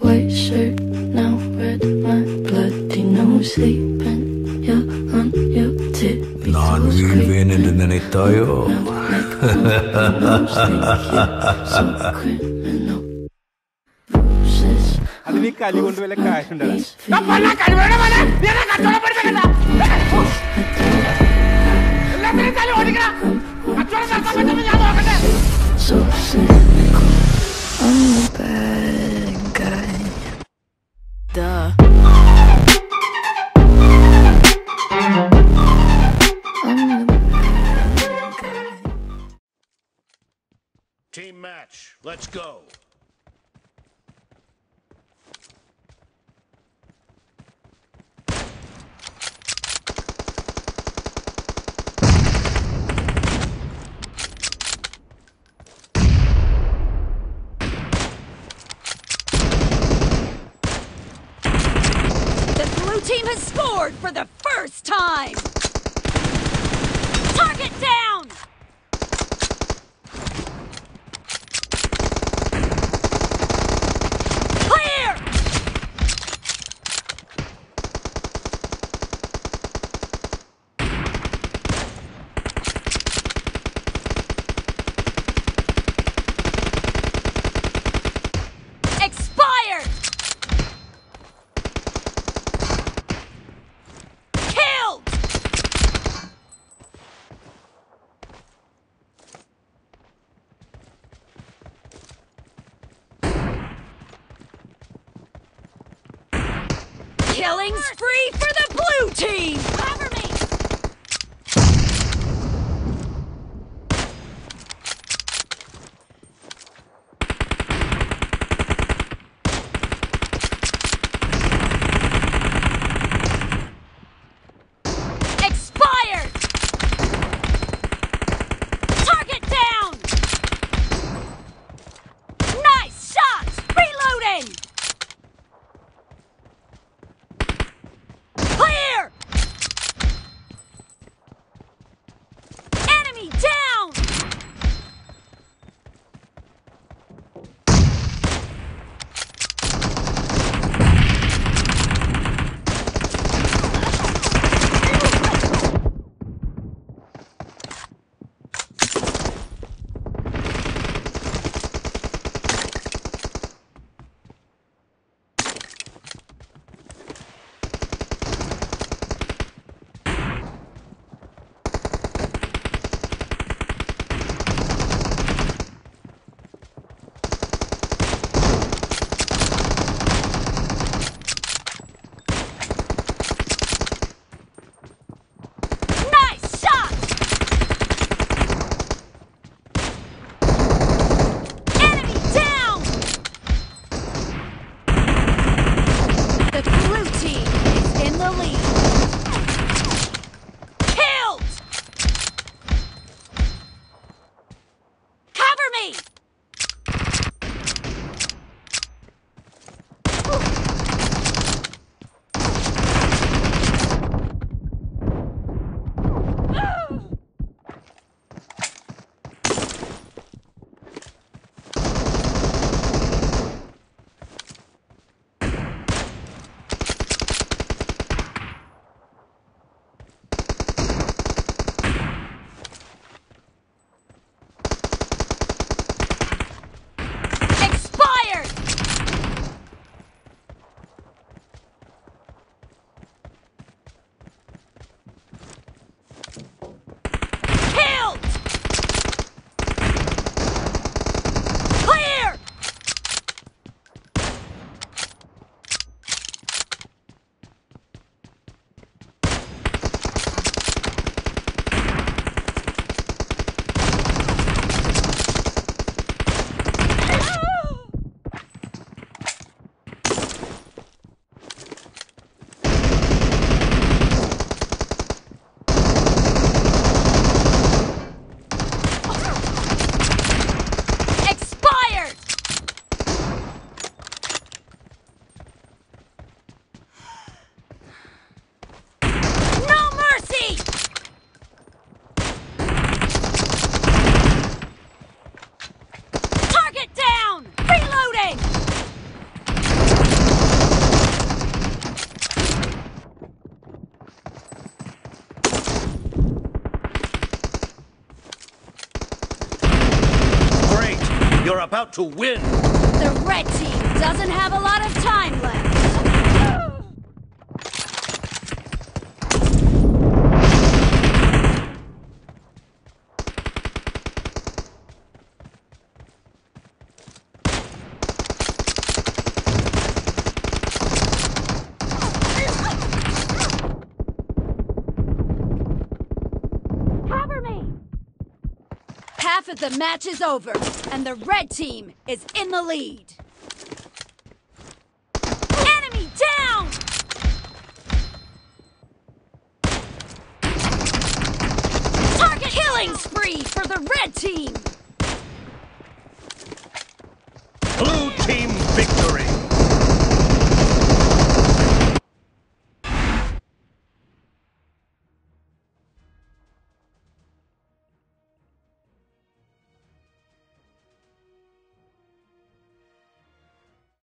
white shirt, now red, my bloody nose. Sleeping, you're on your tippy toes. Criminal, tayo. So criminal. So cynical, I'm a bad guy. Duh. I'm a bad guy. Team match, let's go. Team has scored for the first time! Target down! Clear! Expired! Killing spree for the blue team! Cover me! Expired! Target down! Nice shot! Reloading! about to win! The red team doesn't have a lot of time left! Half of the match is over, and the red team is in the lead. Enemy down! Target killing spree for the red team!